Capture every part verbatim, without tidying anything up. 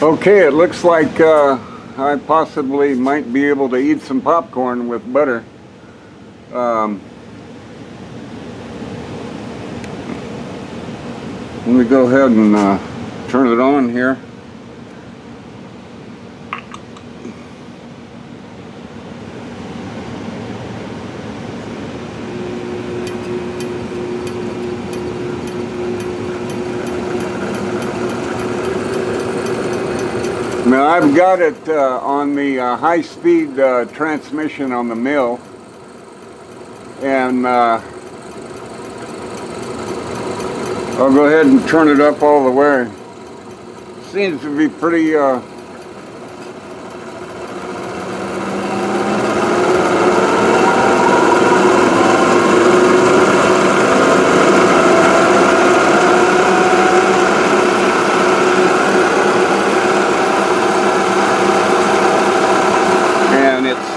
Okay, it looks like uh, I possibly might be able to eat some popcorn with butter. Um, let me go ahead and uh, turn it on here. Now I've got it uh, on the uh, high-speed uh, transmission on the mill, and uh, I'll go ahead and turn it up all the way. Seems to be pretty uh,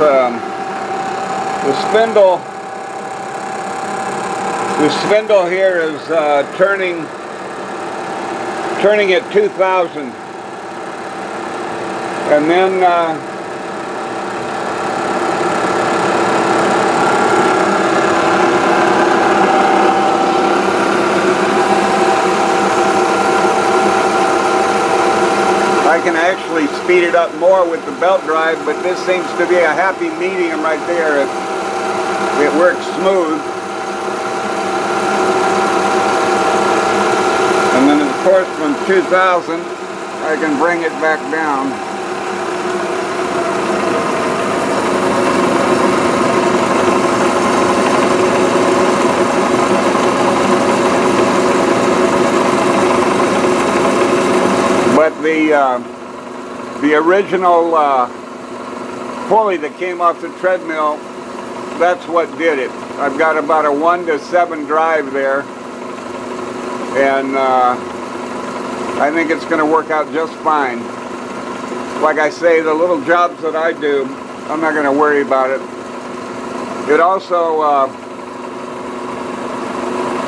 Um, the spindle the spindle here is uh, turning turning at two thousand, and then uh, I can actually speed it up more with the belt drive, but this seems to be a happy medium right there. It, it works smooth. And then of course from two thousand I can bring it back down. But the uh, The original uh, pulley that came off the treadmill, that's what did it. I've got about a one to seven drive there, and uh, I think it's going to work out just fine. Like I say, the little jobs that I do, I'm not going to worry about it. It also, uh,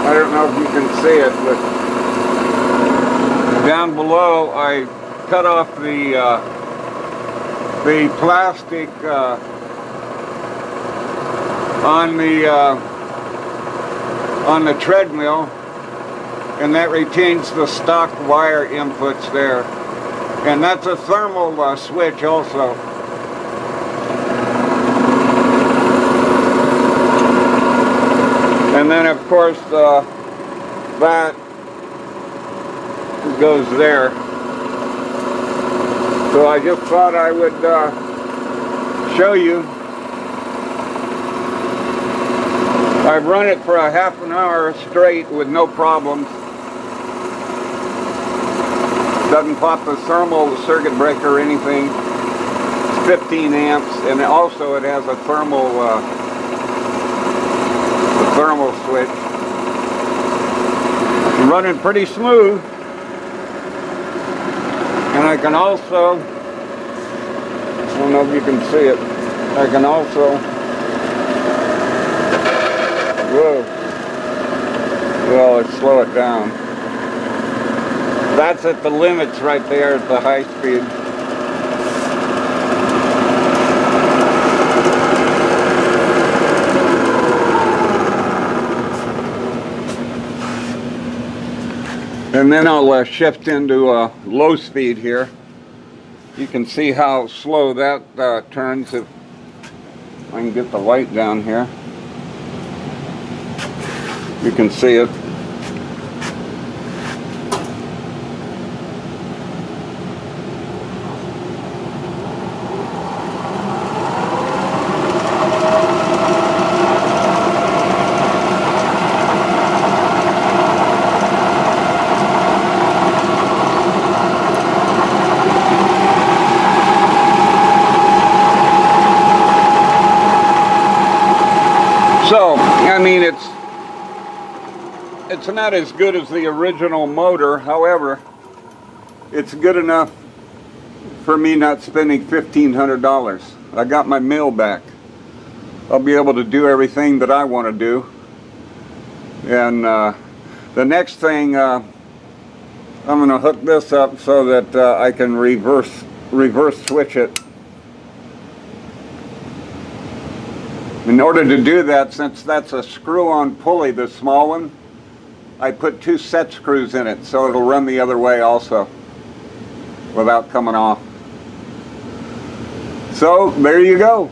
I don't know if you can see it, but down below I cut off the uh, the plastic uh, on the uh, on the treadmill, and that retains the stock wire inputs there, and that's a thermal uh, switch also. And then of course uh, that goes there. So I just thought I would uh, show you. I've run it for a half an hour straight with no problems. Doesn't pop the thermal circuit breaker or anything. It's fifteen amps, and also it has a thermal uh, a thermal switch. It's running pretty smooth. And I can also, I don't know if you can see it, I can also, whoa, well, let's slow it down. That's at the limits right there at the high speed. And then I'll uh, shift into uh, low speed here. You can see how slow that uh, turns. If I can get the light down here, you can see it. So, I mean, it's it's not as good as the original motor. However, it's good enough for me not spending fifteen hundred dollars. I got my mill back. I'll be able to do everything that I want to do. And uh, the next thing, uh, I'm going to hook this up so that uh, I can reverse reverse switch it. In order to do that, since that's a screw-on pulley, the small one, I put two set screws in it so it'll run the other way also without coming off. So there you go.